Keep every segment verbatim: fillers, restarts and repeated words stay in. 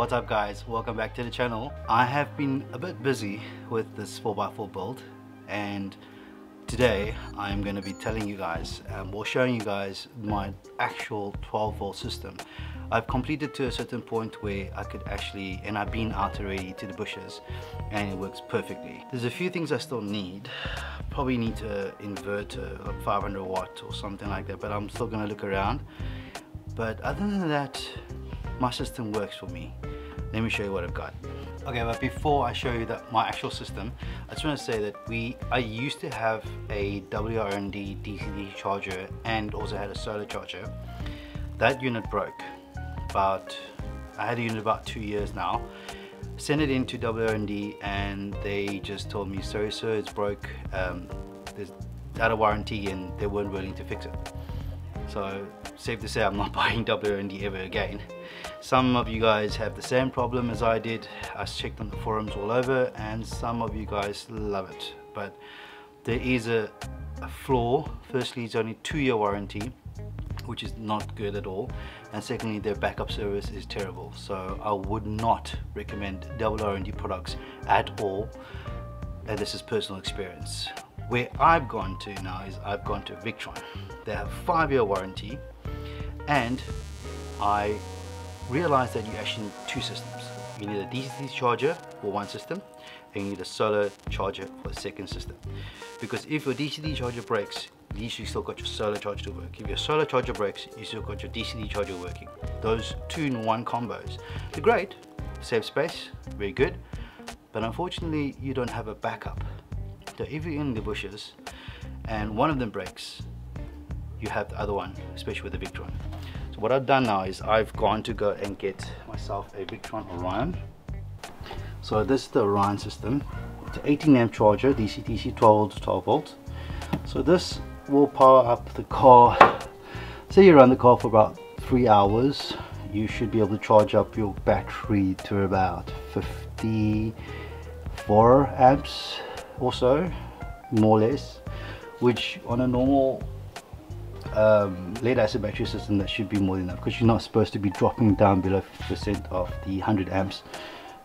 What's up guys, welcome back to the channel. I have been a bit busy with this four by four build, and today I'm going to be telling you guys um, or showing you guys my actual twelve volt system. I've completed to a certain point where I could actually, and I've been out already to the bushes and it works perfectly. There's a few things I still need. Probably need to invert a like five hundred watt or something like that, but I'm still going to look around. But other than that, my system works for me. Let me show you what I've got. Okay, but before I show you that my actual system, I just want to say that we I used to have a W R N D D C D charger and also had a solar charger. That unit broke. About I had a unit about two years now. Sent it into W R N D and they just told me, sorry sir, it's broke. Um, there's out of warranty, and they weren't willing to fix it. So safe to say I'm not buying W R N D ever again. Some of you guys have the same problem as I did. I checked on the forums all over and some of you guys love it. But there is a, a flaw. Firstly, it's only two year warranty, which is not good at all. And secondly, their backup service is terrible. So I would not recommend W R N D products at all. And this is personal experience. Where I've gone to now is I've gone to Victron. They have a five year warranty, and I realized that you actually need two systems. You need a D C D charger for one system, and you need a solar charger for the second system. Because if your D C D charger breaks, at least you still got your solar charger to work. If your solar charger breaks, you still got your D C D charger working. Those two in one combos, they're great, save space, very good, but unfortunately you don't have a backup. So if you're in the bushes and one of them breaks, you have the other one, especially with the Victron. So what I've done now is I've gone to go and get myself a Victron Orion. So this is the Orion system. It's an eighteen amp charger, D C D C, twelve volts to twelve volts. So this will power up the car. Say you run the car for about three hours, you should be able to charge up your battery to about fifty-four amps. Or so, more or less, which on a normal um, lead acid battery system that should be more than enough, because you're not supposed to be dropping down below fifty percent of the one hundred amps.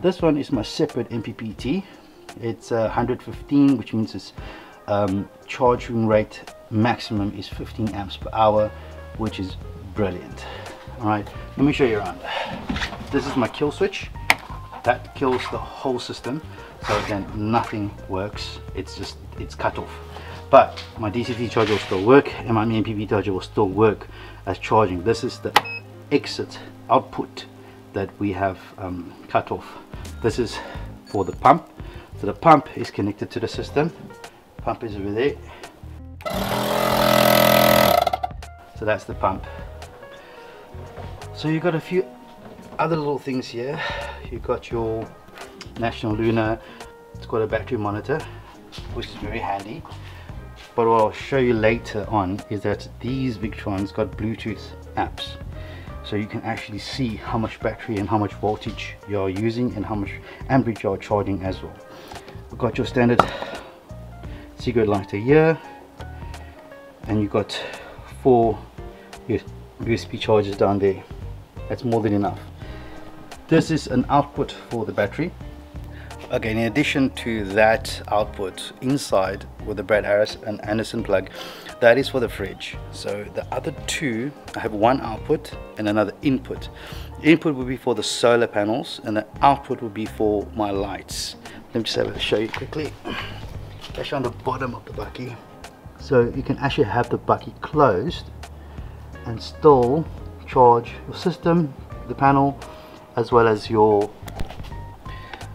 This one is my separate M P P T. It's uh, one hundred fifteen, which means its um, charging rate maximum is fifteen amps per hour, which is brilliant. All right, let me show you around. This is my kill switch. That kills the whole system. So again, nothing works. It's just, it's cut off. But my D C D charger will still work, and my M P P charger will still work as charging. This is the exit output that we have um, cut off. This is for the pump. So the pump is connected to the system. Pump is over there. So that's the pump. So you've got a few other little things here. You've got your National Luna, it's got a battery monitor, which is very handy. But what I'll show you later on is that these Victrons got Bluetooth apps, so you can actually see how much battery and how much voltage you're using and how much amperage you're charging as well. We've got your standard cigarette lighter here, and you've got four U S B chargers down there. That's more than enough. This is an output for the battery. Okay, in addition to that output, inside with the Brad Harris and Anderson plug, that is for the fridge. So the other two, I have one output and another input. The input will be for the solar panels, and the output will be for my lights. Let me just have a show you quickly. Actually on the bottom of the bucky. So you can actually have the bucky closed and still charge your system, the panel, as well as your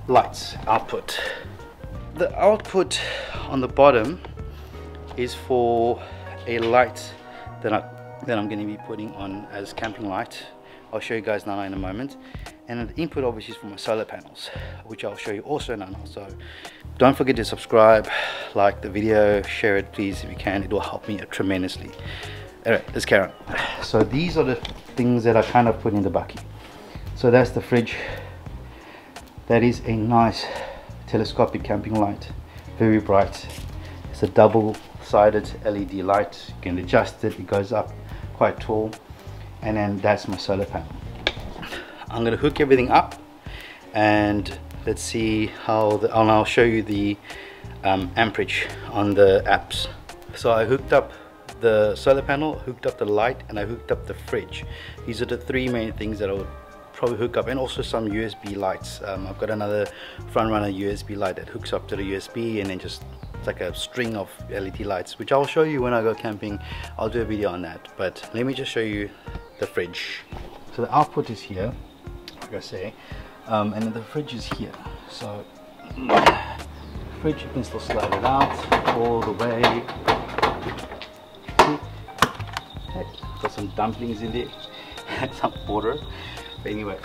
lights output. The output on the bottom is for a light that, I, that I'm going to be putting on as camping light. I'll show you guys now in a moment. And the input obviously is for my solar panels, which I'll show you also now. So don't forget to subscribe, like the video, share it please if you can. It will help me tremendously. Alright, let's carry on. So these are the things that I kind of put in the bucket. So that's the fridge. That is a nice telescopic camping light, very bright. It's a double-sided L E D light. You can adjust it, it goes up quite tall. And then that's my solar panel. I'm gonna hook everything up and let's see how the, and I'll show you the um, amperage on the apps. So I hooked up the solar panel, hooked up the light, and I hooked up the fridge. These are the three main things that I would probably hook up, and also some U S B lights. Um, I've got another Frontrunner U S B light that hooks up to the U S B, and then just like a string of L E D lights, which I'll show you when I go camping. I'll do a video on that, but let me just show you the fridge. So the output is here, like I say, um, and then the fridge is here. So fridge, you can still slide it out all the way. See? Hey, got some dumplings in there, some water. But anyway,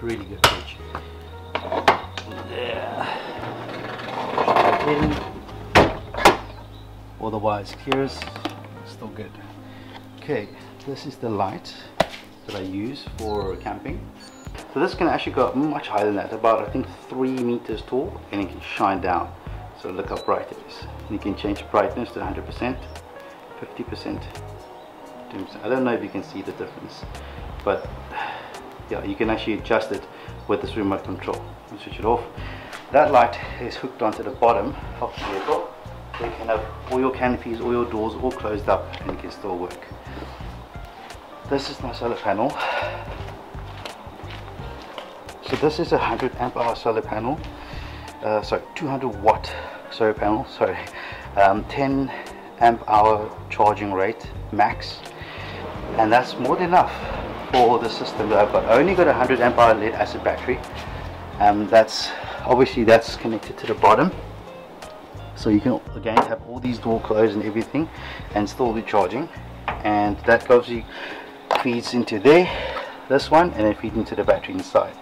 really good fridge. There. In. All the wires clears, still good. Okay, this is the light that I use for camping. So this can actually go up much higher than that, about I think three meters tall, and it can shine down. So look how bright it is. And you can change the brightness to one hundred percent, fifty percent, ten percent. I don't know if you can see the difference, but yeah, you can actually adjust it with this remote control. I'll switch it off. That light is hooked onto the bottom of the vehicle. You can have all your canopies, all your doors all closed up, and it can still work. This is my solar panel. So this is a one hundred amp hour solar panel, uh, sorry, two hundred watt solar panel, sorry, um, ten amp hour charging rate max, and that's more than enough for the system that I've got. I only got a one hundred amp hour lead acid battery, and that's obviously that's connected to the bottom. So you can again have all these door closed and everything, and still be charging. And that obviously feeds into there, this one, and then feeds into the battery inside.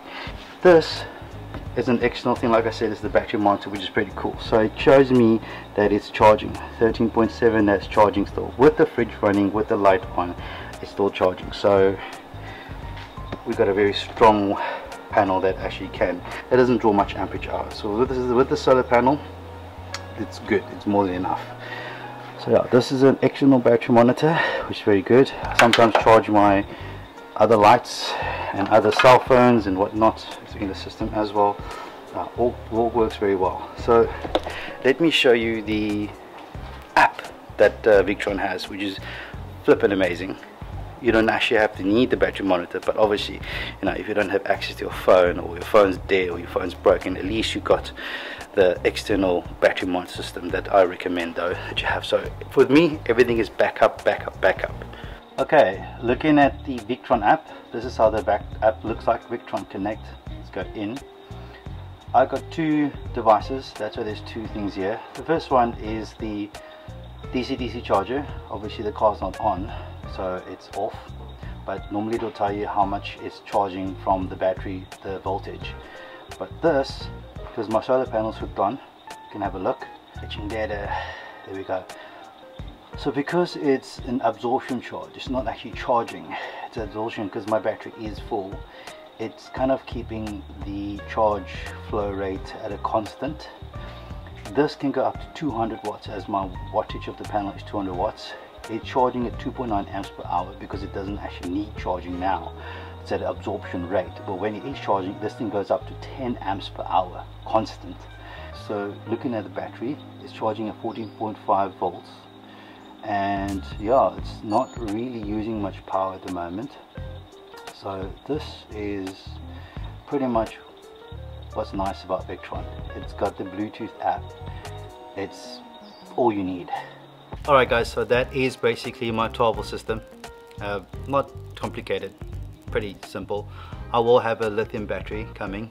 This is an external thing, like I said, it's the battery monitor, which is pretty cool. So it shows me that it's charging, thirteen point seven, that's charging still. With the fridge running, with the light on, it's still charging. So we've got a very strong panel that actually can, it doesn't draw much amperage out. So with, this, with the solar panel, it's good, it's more than enough. So yeah, this is an external battery monitor, which is very good. I sometimes charge my other lights and other cell phones and whatnot in the system as well. Uh, all, all works very well. So let me show you the app that uh, Victron has, which is flippin' amazing. You don't actually have to need the battery monitor, but obviously, you know, if you don't have access to your phone, or your phone's dead, or your phone's broken, at least you've got the external battery monitor system that I recommend though that you have. So with me, everything is backup, backup, backup. Okay, looking at the Victron app, this is how the back app looks like. Victron Connect. Let's go in. I've got two devices. That's why there's two things here. The first one is the D C D C charger. Obviously the car's not on, so it's off, but normally it'll tell you how much it's charging from the battery, the voltage. But this, because my solar panel's hooked on, you can have a look. Switching data, there we go. So because it's an absorption charge, it's not actually charging, it's absorption because my battery is full. It's kind of keeping the charge flow rate at a constant. This can go up to two hundred watts, as my wattage of the panel is two hundred watts. It's charging at two point nine amps per hour because it doesn't actually need charging now. It's at an absorption rate, but when it is charging, this thing goes up to ten amps per hour constant. So looking at the battery, it's charging at fourteen point five volts, and yeah, it's not really using much power at the moment. So this is pretty much what's nice about Victron. It's got the Bluetooth app, it's all you need. Alright guys, so that is basically my twelve volt system. Uh, not complicated, pretty simple. I will have a lithium battery coming,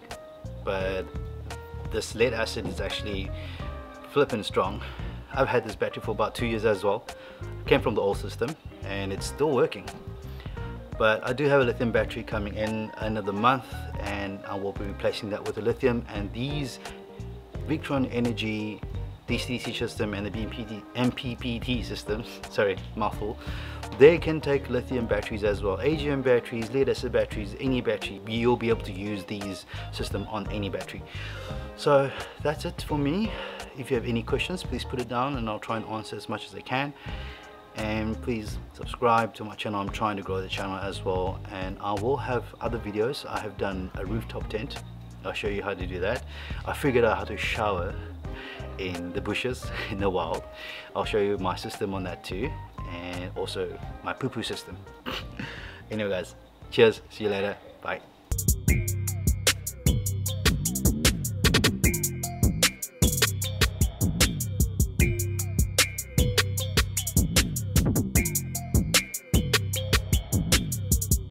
but this lead acid is actually flippin' strong. I've had this battery for about two years as well. Came from the old system, and it's still working. But I do have a lithium battery coming in end of the month, and I will be replacing that with a lithium, and these Victron Energy D C D C system and the M P P T systems, sorry, mouthful, they can take lithium batteries as well, A G M batteries, lead acid batteries, any battery. You'll be able to use these system on any battery. So that's it for me. If you have any questions, please put it down and I'll try and answer as much as I can. And please subscribe to my channel. I'm trying to grow the channel as well, and I will have other videos. I have done a rooftop tent, I'll show you how to do that. I figured out how to shower in the bushes, in the wild. I'll show you my system on that too, and also my poo poo system. Anyway guys, cheers, see you later, bye.